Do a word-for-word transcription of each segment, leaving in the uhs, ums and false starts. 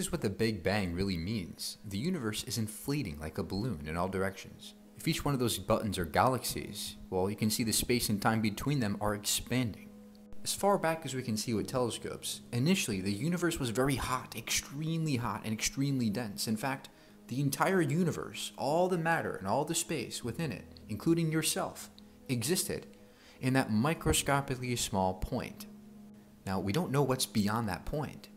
is what the Big Bang really means. The universe is inflating like a balloon in all directions. If each one of those buttons are galaxies, well, you can see the space and time between them are expanding. As far back as we can see with telescopes, initially the universe was very hot, extremely hot, and extremely dense. In fact, the entire universe, all the matter and all the space within it, including yourself, existed in that microscopically small point. Now, we don't know what's beyond that point,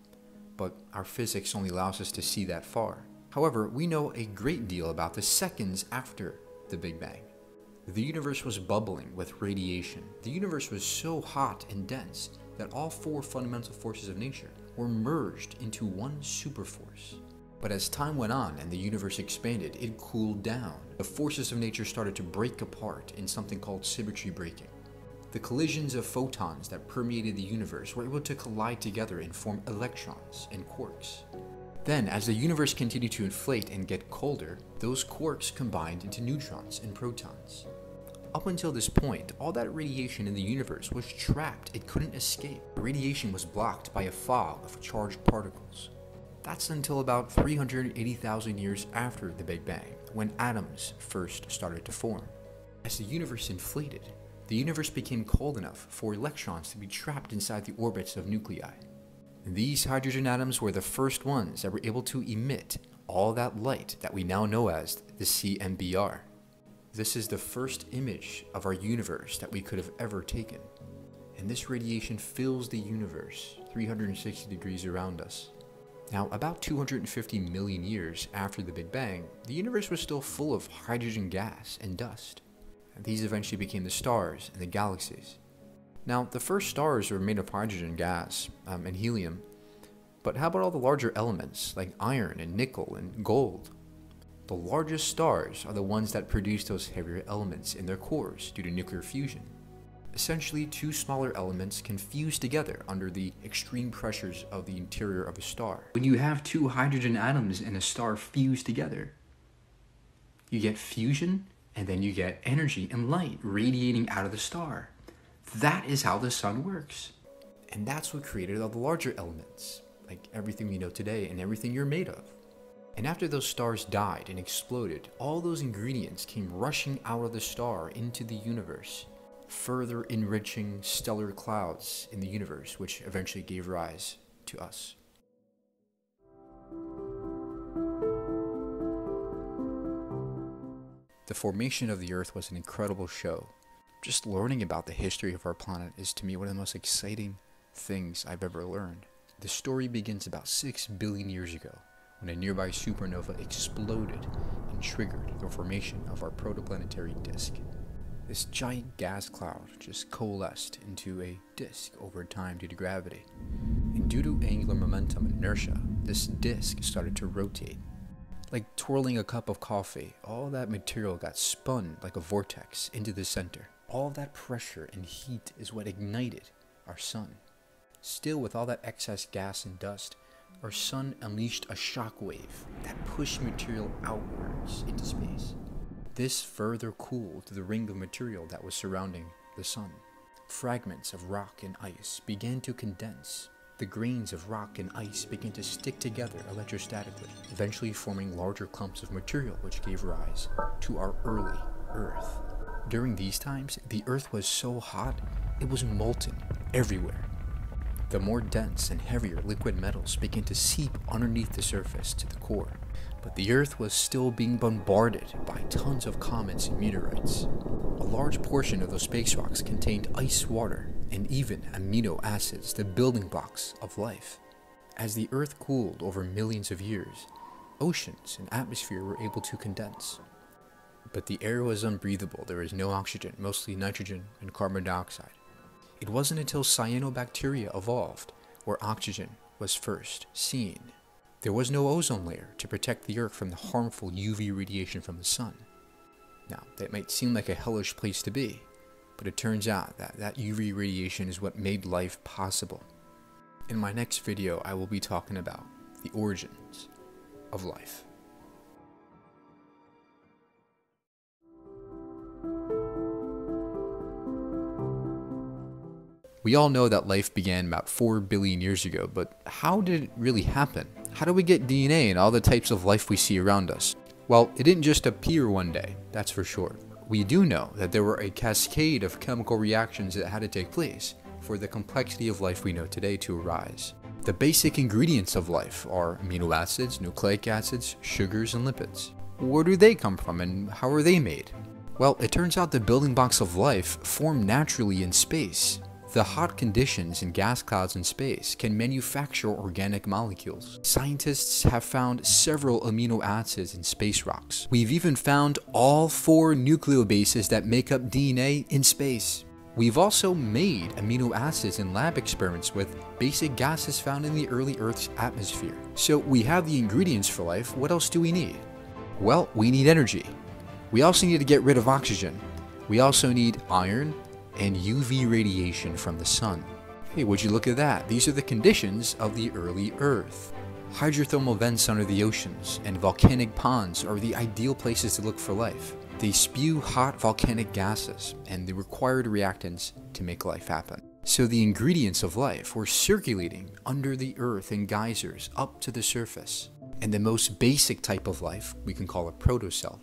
but our physics only allows us to see that far. However, we know a great deal about the seconds after the Big Bang. The universe was bubbling with radiation. The universe was so hot and dense that all four fundamental forces of nature were merged into one superforce. But as time went on and the universe expanded, it cooled down. The forces of nature started to break apart in something called symmetry breaking. The collisions of photons that permeated the universe were able to collide together and form electrons and quarks. Then, as the universe continued to inflate and get colder, those quarks combined into neutrons and protons. Up until this point, all that radiation in the universe was trapped. It couldn't escape. Radiation was blocked by a fog of charged particles. That's until about three hundred eighty thousand years after the Big Bang, when atoms first started to form. As the universe inflated, the universe became cold enough for electrons to be trapped inside the orbits of nuclei. These hydrogen atoms were the first ones that were able to emit all that light that we now know as the C M B R. This is the first image of our universe that we could have ever taken. And this radiation fills the universe three hundred sixty degrees around us. Now, about two hundred fifty million years after the Big Bang, the universe was still full of hydrogen gas and dust. These eventually became the stars and the galaxies. Now, the first stars were made of hydrogen gas um, and helium, but how about all the larger elements like iron and nickel and gold? The largest stars are the ones that produce those heavier elements in their cores due to nuclear fusion. Essentially, two smaller elements can fuse together under the extreme pressures of the interior of a star. When you have two hydrogen atoms in a star fused together, you get fusion, and then you get energy and light radiating out of the star. That is how the sun works. And that's what created all the larger elements, like everything we know today and everything you're made of. And after those stars died and exploded, all those ingredients came rushing out of the star into the universe, further enriching stellar clouds in the universe, which eventually gave rise to us. The formation of the Earth was an incredible show. Just learning about the history of our planet is to me one of the most exciting things I've ever learned. The story begins about six billion years ago when a nearby supernova exploded and triggered the formation of our protoplanetary disk. This giant gas cloud just coalesced into a disk over time due to gravity. And due to angular momentum and inertia, this disk started to rotate. Like twirling a cup of coffee, all that material got spun like a vortex into the center. All that pressure and heat is what ignited our sun. Still, with all that excess gas and dust, our sun unleashed a shockwave that pushed material outwards into space. This further cooled the ring of material that was surrounding the sun. Fragments of rock and ice began to condense. The grains of rock and ice began to stick together electrostatically, eventually forming larger clumps of material which gave rise to our early Earth. During these times, the Earth was so hot, it was molten everywhere. The more dense and heavier liquid metals began to seep underneath the surface to the core, but the Earth was still being bombarded by tons of comets and meteorites. A large portion of those space rocks contained ice water and even amino acids, the building blocks of life. As the Earth cooled over millions of years, oceans and atmosphere were able to condense. But the air was unbreathable. There was no oxygen, mostly nitrogen and carbon dioxide. It wasn't until cyanobacteria evolved where oxygen was first seen. There was no ozone layer to protect the Earth from the harmful U V radiation from the sun. Now, that might seem like a hellish place to be, but it turns out that that U V radiation is what made life possible. In my next video, I will be talking about the origins of life. We all know that life began about four billion years ago, but how did it really happen? How do we get D N A in all the types of life we see around us? Well, it didn't just appear one day, that's for sure. We do know that there were a cascade of chemical reactions that had to take place for the complexity of life we know today to arise. The basic ingredients of life are amino acids, nucleic acids, sugars, and lipids. Where do they come from and how are they made? Well, it turns out the building blocks of life form naturally in space. The hot conditions and gas clouds in space can manufacture organic molecules. Scientists have found several amino acids in space rocks. We've even found all four nucleobases that make up D N A in space. We've also made amino acids in lab experiments with basic gases found in the early Earth's atmosphere. So we have the ingredients for life. What else do we need? Well, we need energy. We also need to get rid of oxygen. We also need iron and U V radiation from the sun. Hey, would you look at that? These are the conditions of the early Earth. Hydrothermal vents under the oceans and volcanic ponds are the ideal places to look for life. They spew hot volcanic gases and the required reactants to make life happen. So the ingredients of life were circulating under the Earth in geysers up to the surface. And the most basic type of life, we can call a protocell,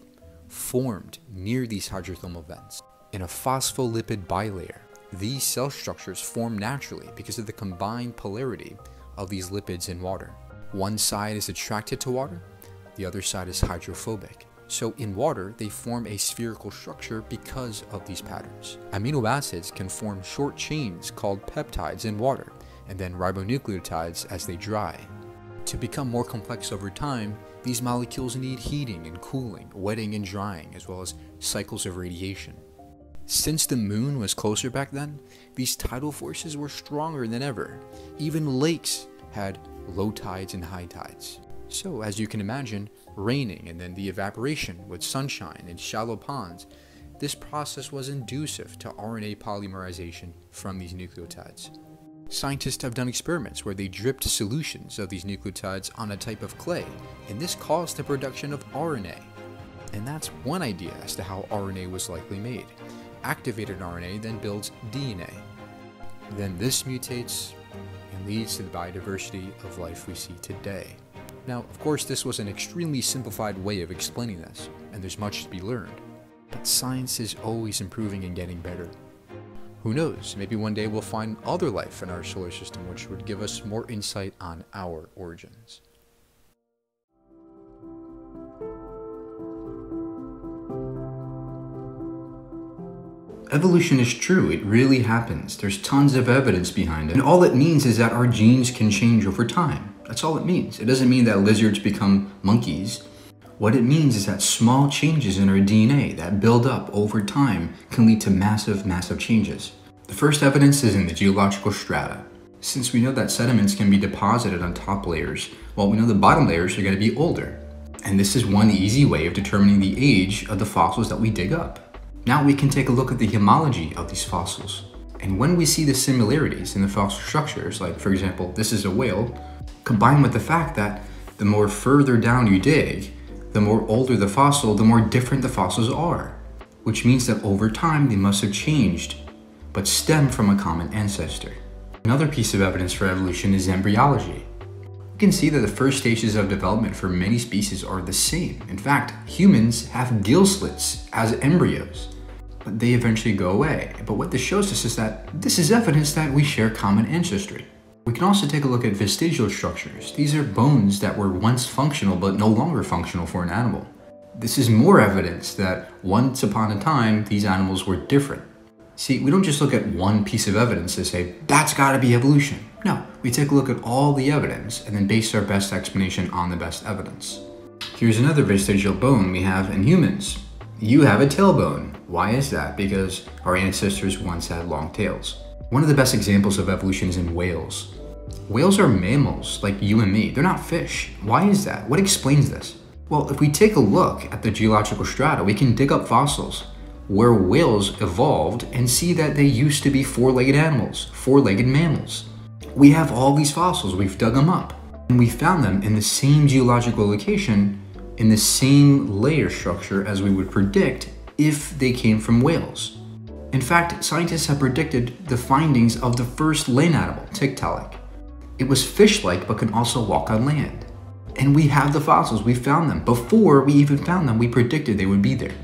formed near these hydrothermal vents. In a phospholipid bilayer, these cell structures form naturally because of the combined polarity of these lipids in water. One side is attracted to water, the other side is hydrophobic. So in water, they form a spherical structure because of these patterns. Amino acids can form short chains called peptides in water, and then ribonucleotides as they dry. To become more complex over time, these molecules need heating and cooling, wetting and drying, as well as cycles of radiation. Since the moon was closer back then, these tidal forces were stronger than ever. Even lakes had low tides and high tides. So as you can imagine, raining and then the evaporation with sunshine and shallow ponds, this process was inducive to R N A polymerization from these nucleotides. Scientists have done experiments where they dripped solutions of these nucleotides on a type of clay, and this caused the production of R N A. And that's one idea as to how R N A was likely made. Activated R N A then builds D N A. Then this mutates and leads to the biodiversity of life we see today. Now, of course, this was an extremely simplified way of explaining this, and there's much to be learned. But science is always improving and getting better. Who knows, maybe one day we'll find other life in our solar system which would give us more insight on our origins. Evolution is true, it really happens. There's tons of evidence behind it. And all it means is that our genes can change over time. That's all it means. It doesn't mean that lizards become monkeys. What it means is that small changes in our D N A that build up over time can lead to massive, massive changes. The first evidence is in the geological strata. Since we know that sediments can be deposited on top layers, well, we know the bottom layers are going to be older. And this is one easy way of determining the age of the fossils that we dig up. Now we can take a look at the homology of these fossils. And when we see the similarities in the fossil structures, like for example, this is a whale, combined with the fact that the more further down you dig, the more older the fossil, the more different the fossils are, which means that over time they must have changed, but stem from a common ancestor. Another piece of evidence for evolution is embryology. We can see that the first stages of development for many species are the same. In fact, humans have gill slits as embryos. But they eventually go away. But what this shows us is that this is evidence that we share common ancestry. We can also take a look at vestigial structures. These are bones that were once functional but no longer functional for an animal. This is more evidence that once upon a time, these animals were different. See, we don't just look at one piece of evidence to say, that's gotta be evolution. No, we take a look at all the evidence and then base our best explanation on the best evidence. Here's another vestigial bone we have in humans. You have a tailbone. Why is that? Because our ancestors once had long tails. One of the best examples of evolution is in whales. Whales are mammals like you and me. They're not fish. Why is that? What explains this? Well, if we take a look at the geological strata, we can dig up fossils where whales evolved and see that they used to be four-legged animals, four-legged mammals. We have all these fossils, we've dug them up, and we found them in the same geological location in the same layer structure as we would predict if they came from whales. In fact, scientists have predicted the findings of the first land animal, Tiktaalik. It was fish-like but can also walk on land. And we have the fossils, we found them. Before we even found them, we predicted they would be there.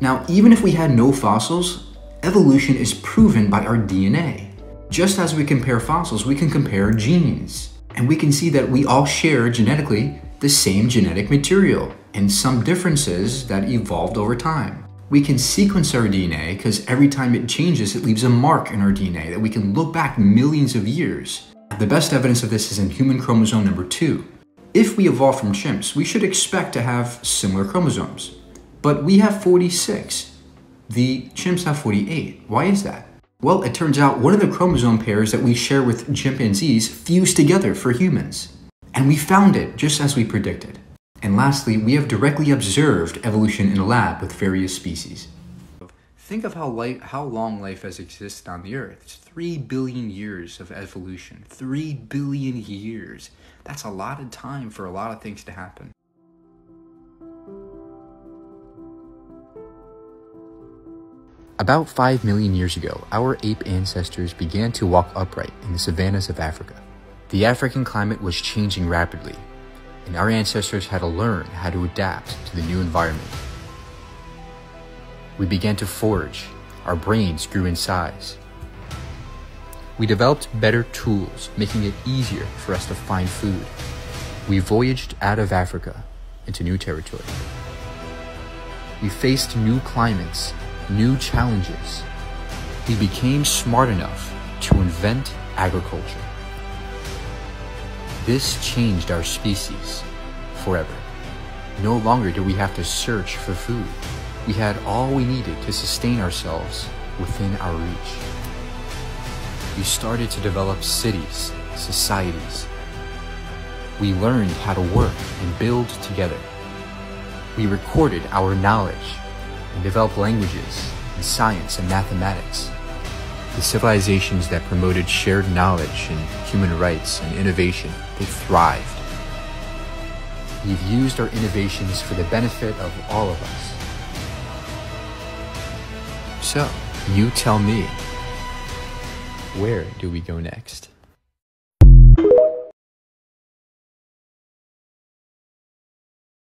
Now, even if we had no fossils, evolution is proven by our D N A. Just as we compare fossils, we can compare genes. And we can see that we all share genetically the same genetic material and some differences that evolved over time. We can sequence our D N A because every time it changes, it leaves a mark in our D N A that we can look back millions of years. The best evidence of this is in human chromosome number two. If we evolve from chimps, we should expect to have similar chromosomes. But we have forty-six. The chimps have forty-eight. Why is that? Well, it turns out one of the chromosome pairs that we share with chimpanzees fused together for humans. And we found it just as we predicted. And lastly, we have directly observed evolution in a lab with various species. Think of how, life, how long life has existed on the Earth. It's three billion years of evolution. Three billion years. That's a lot of time for a lot of things to happen. About five million years ago, our ape ancestors began to walk upright in the savannas of Africa. The African climate was changing rapidly, and our ancestors had to learn how to adapt to the new environment. We began to forage. Our brains grew in size. We developed better tools, making it easier for us to find food. We voyaged out of Africa into new territory. We faced new climates, new challenges. We became smart enough to invent agriculture. This changed our species forever. No longer did we have to search for food. We had all we needed to sustain ourselves within our reach. We started to develop cities, societies. We learned how to work and build together. We recorded our knowledge and developed languages and science and mathematics. The civilizations that promoted shared knowledge and human rights and innovation, they thrived. We've used our innovations for the benefit of all of us. So, you tell me, where do we go next?